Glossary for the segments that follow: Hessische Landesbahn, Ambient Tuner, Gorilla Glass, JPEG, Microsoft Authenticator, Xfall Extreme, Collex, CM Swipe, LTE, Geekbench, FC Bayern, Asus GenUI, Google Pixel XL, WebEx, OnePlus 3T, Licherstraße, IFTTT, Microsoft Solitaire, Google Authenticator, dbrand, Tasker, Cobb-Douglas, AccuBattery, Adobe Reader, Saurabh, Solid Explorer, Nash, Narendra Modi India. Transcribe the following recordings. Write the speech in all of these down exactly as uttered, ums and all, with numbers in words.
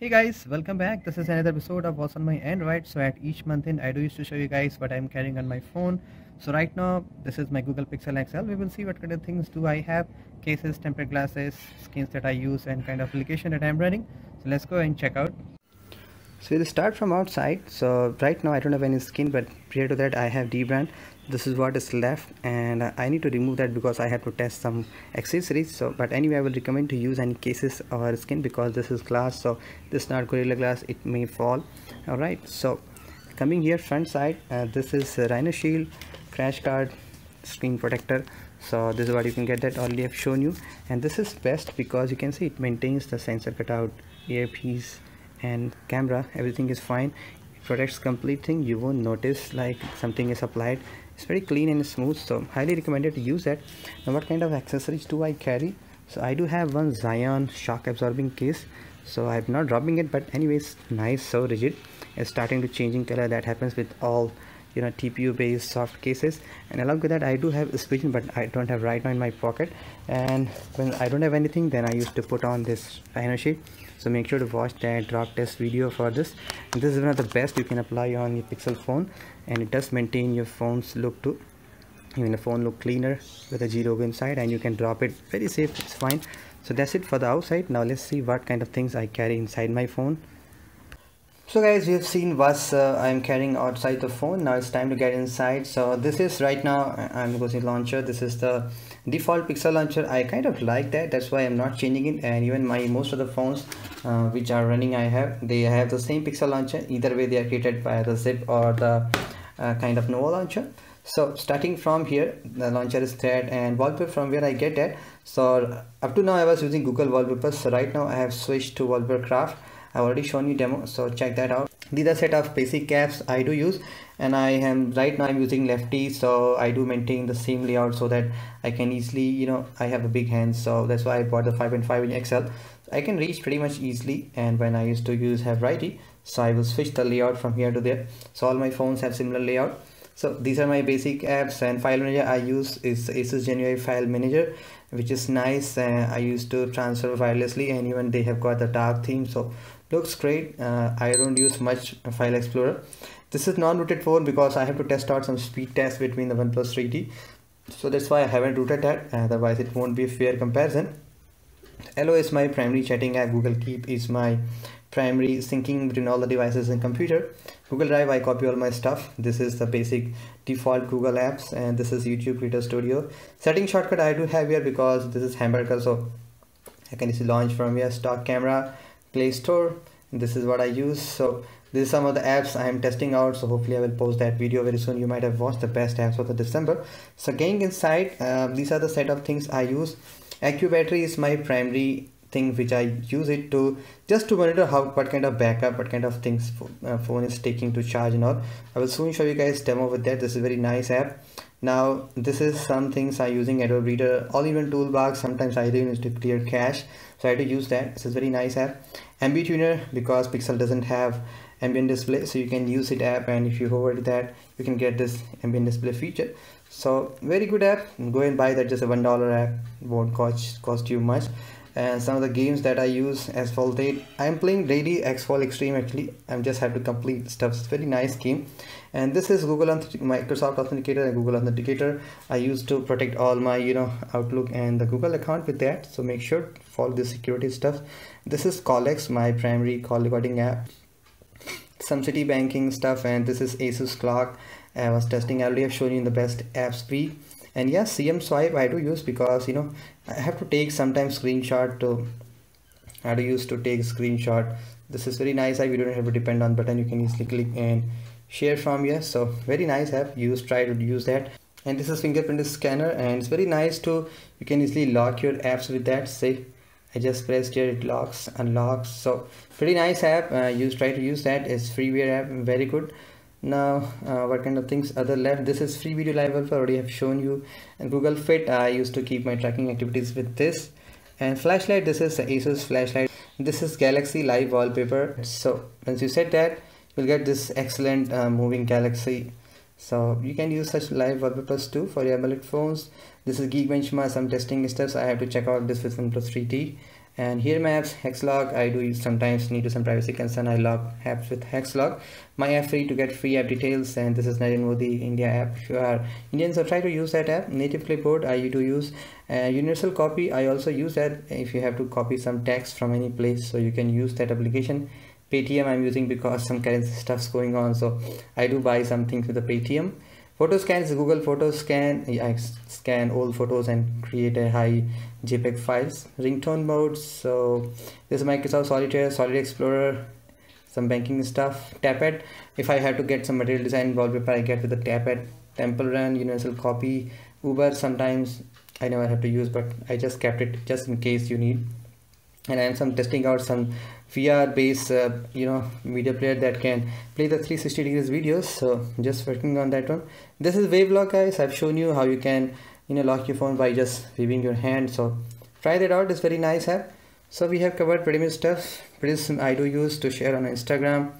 Hey guys, welcome back. This is another episode of What's on My Android. So at each month end I do used to show you guys what I'm carrying on my phone. So right now this is my Google Pixel X L. We will see what kind of things do I have: cases, tempered glasses, skins that I use, and kind of application that I'm running. So let's go and check out. So we'll start from outside. So right now I don't have any skin, but prior to that I have dbrand. This is what is left, and I need to remove that because I have to test some accessories. So but anyway, I will recommend to use any cases or skin because this is glass, so this is not Gorilla Glass, it may fall. All right, so coming here front side, uh, this is Rhino Shield, crash guard, screen protector. So this is what you can get, that already I've shown you, and this is best because you can see it maintains the sensor cutout, earpiece and camera, everything is fine. It protects complete thing, you won't notice like something is applied. It's very clean and smooth, so highly recommended to use that. Now what kind of accessories do I carry? So I do have one Zion shock absorbing case, so I'm not dropping it, but anyways nice, so rigid. It's starting to changing color, that happens with all, you know, T P U based soft cases. And along with that I do have a switch, but I don't have right now in my pocket, and when I don't have anything then I used to put on this Rhino Shield. So make sure to watch that drop test video for this, and this is one of the best you can apply on your Pixel phone, and it does maintain your phone's look too. Even the phone look cleaner with a G logo inside, and you can drop it very safe, it's fine. So that's it for the outside. Now let's see what kind of things I carry inside my phone. So guys, we have seen what uh, I'm carrying outside the phone. Now it's time to get inside. So this is right now I'm using launcher. This is the default Pixel launcher. I kind of like that, that's why I'm not changing it. And even my most of the phones uh, which are running, I have they have the same Pixel launcher. Either way they are created by the zip or the uh, kind of Nova launcher. So starting from here, the launcher is thread and wallpaper, from where I get that. So up to now I was using Google Wallpaper, so right now I have switched to Wallpaper Craft. I've already shown you demo, so check that out. These are set of basic caps I do use, and I am right now I'm using lefty, so I do maintain the same layout so that I can easily, you know, I have a big hand, so that's why I bought the five point five inch X L. I can reach pretty much easily, and when I used to use have righty, so I will switch the layout from here to there. So all my phones have similar layout. So these are my basic apps, and file manager I use is Asus GenUI File Manager, which is nice. uh, I used to transfer wirelessly, and even they have got the dark theme, so looks great. uh, I don't use much File Explorer. This is non-rooted phone because I have to test out some speed tests between the OnePlus three T, so that's why I haven't rooted that, otherwise it won't be a fair comparison. Allo is my primary chatting app, Google Keep is my primary syncing between all the devices and computer. Google Drive I copy all my stuff. This is the basic default Google apps, and this is YouTube Creator Studio. Setting shortcut I do have here because this is hamburger, so I can easily launch from here. Stock camera, Play Store, and this is what I use. So this is some of the apps I am testing out, so hopefully I will post that video very soon. You might have watched the best apps of the December. So getting inside, uh, these are the set of things I use. AccuBattery is my primary thing which I use it to just to monitor how what kind of backup, what kind of things uh, phone is taking to charge and all. I will soon show you guys demo with that. This is a very nice app. Now this is some things I using Adobe Reader, all even toolbox. Sometimes I even used to clear cache, so I had to use that. This is a very nice app. Ambient Tuner, because Pixel doesn't have ambient display, so you can use it app, and if you hover to that you can get this ambient display feature. So very good app, go and buy that, just a one dollar app, won't cost cost you much. And some of the games that I use, Xfall eight, I'm playing daily. Xfall Extreme actually, I just have to complete stuff, it's a very nice game. And this is Google Authenticator, Microsoft Authenticator and Google Authenticator. I used to protect all my, you know, Outlook and the Google account with that, so make sure to follow the security stuff. This is Collex, my primary call recording app. Some city banking stuff, and this is Asus clock. I was testing, I already have shown you in the best apps free. And yes, C M Swipe I do use because, you know, I have to take sometimes screenshot to I do use to take screenshot. This is very nice app, you don't have to depend on button, you can easily click and share from here. So very nice app, use try to use that. And this is fingerprint scanner, and it's very nice too, you can easily lock your apps with that. Say I just pressed here, it locks, unlocks, so pretty nice app. Uh, use try to use that, it's freeware app, very good. Now uh, what kind of things other left? This is free video live, I already have shown you. And Google Fit, I used to keep my tracking activities with this. And flashlight, this is Asus flashlight. This is Galaxy live wallpaper. So once you set that, you'll get this excellent uh, moving Galaxy. So you can use such live wallpapers too for your AMOLED phones. This is Geekbench, some testing steps. I have to check out this with OnePlus three T. And here my apps Hexlock, I do sometimes need to some privacy concern, I log apps with Hexlock. My app free to get free app details, and this is Narendra Modi India app. If you are Indian, so try to use that app. Native clipboard I do use. Uh, Universal Copy, I also use that if you have to copy some text from any place, so you can use that application. Paytm I'm using because some currency stuff's going on, so I do buy some things with the Paytm. Photo Scan is Google Photo Scan. I scan old photos and create a high JPEG files. Ringtone mode. So this is Microsoft Solitaire, Solid Explorer, some banking stuff. Tapet. If I have to get some material design wallpaper, I get with the Tapet. Temple Run, Universal Copy, Uber. Sometimes I never have to use, but I just kept it just in case you need. And I am some testing out some V R based uh, you know media player that can play the three sixty degrees videos, so just working on that one. This is Wave Lock, guys. I've shown you how you can you know lock your phone by just waving your hand, so try that out. It's very nice app. So we have covered pretty much stuff. Prism I do use to share on Instagram.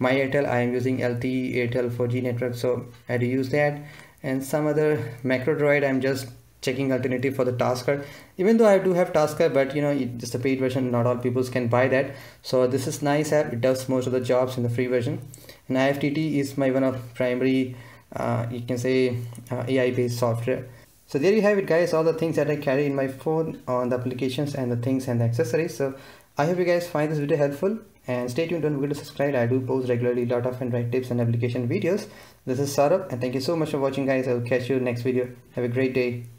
My Airtel, I am using L T E Airtel four G network, so I do use that. And some other Macro Droid, I'm just checking alternative for the Tasker, even though I do have Tasker, but you know it's the paid version, not all people can buy that. So this is nice app, it does most of the jobs in the free version. And I F T T T is my one of primary uh, you can say uh, A I based software. So there you have it, guys, all the things that I carry in my phone on the applications and the things and the accessories. So I hope you guys find this video helpful, and stay tuned, don't forget to subscribe. I do post regularly a lot of Android tips and application videos. This is Saurabh, and thank you so much for watching, guys. I will catch you next video. Have a great day.